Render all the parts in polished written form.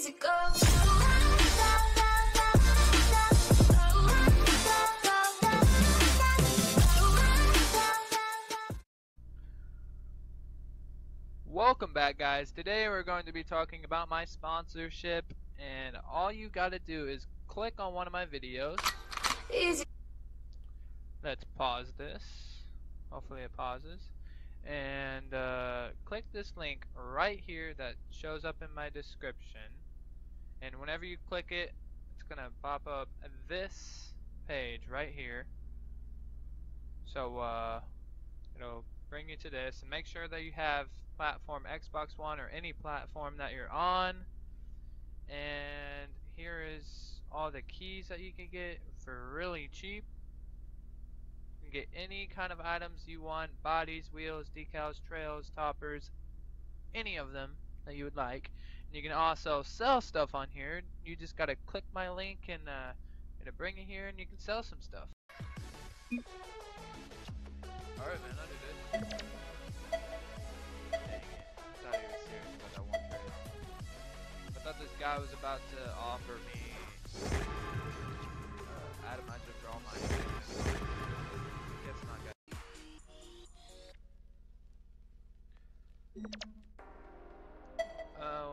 physical. Welcome back, guys. Today we're going to be talking about my sponsorship, and all you gotta do is click on one of my videos. Easy. Let's pause this. Hopefully it pauses. And click this link right here that shows up in my description. And whenever you click it, it's gonna pop up this page right here. So it'll bring you to this, and make sure that you have platform Xbox One or any platform that you're on. And here is all the keys that you can get for really cheap. You can get any kind of items you want: bodies, wheels, decals, trails, toppers, any of them that you would like. And you can also sell stuff on here. You just gotta click my link and it'll bring you here, and you can sell some stuff. Alright, man, I did it. This guy was about to offer me atomize or draw my hands. Guess not, guys. Oh,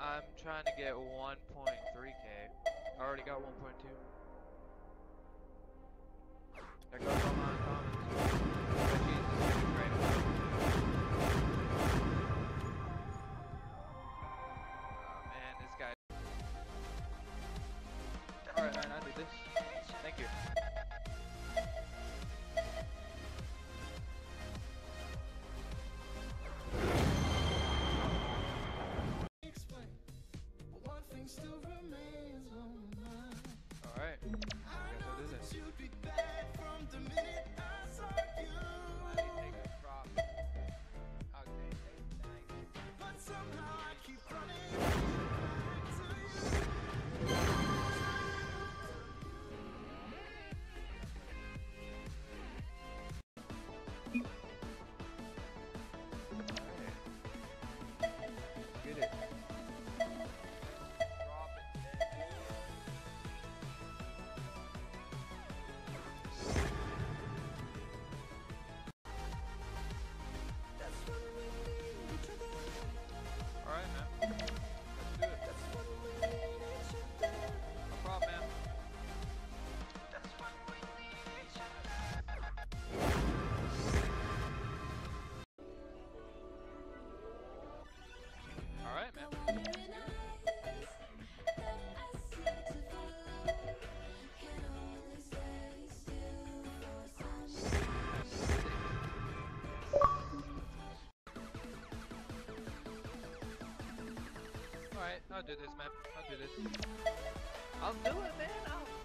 I'm trying to get 1.3k. I already got 1.2. There goes all my comments. I'll do this, man. I'll do this. I'll do it, man. I'll do it.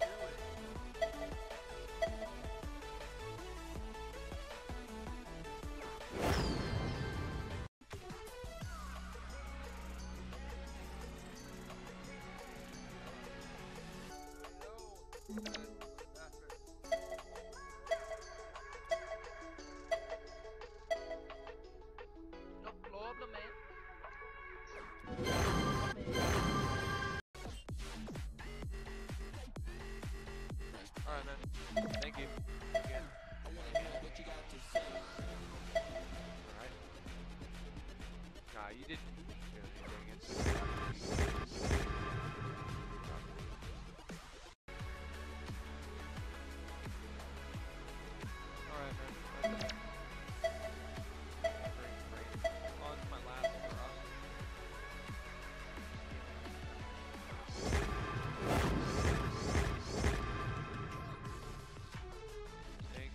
Alright,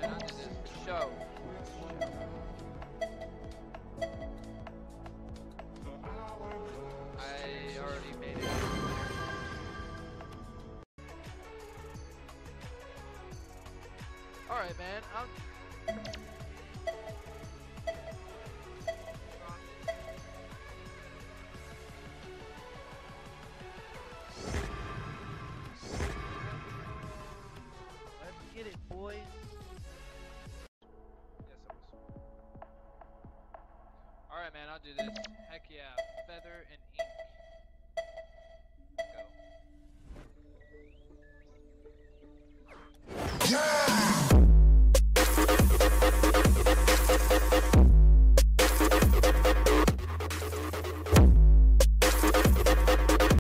man, I'll do this show. I already made it. Alright, man, I'll... I'll do this. Heck yeah. Feather and ink. Let's go. Yeah!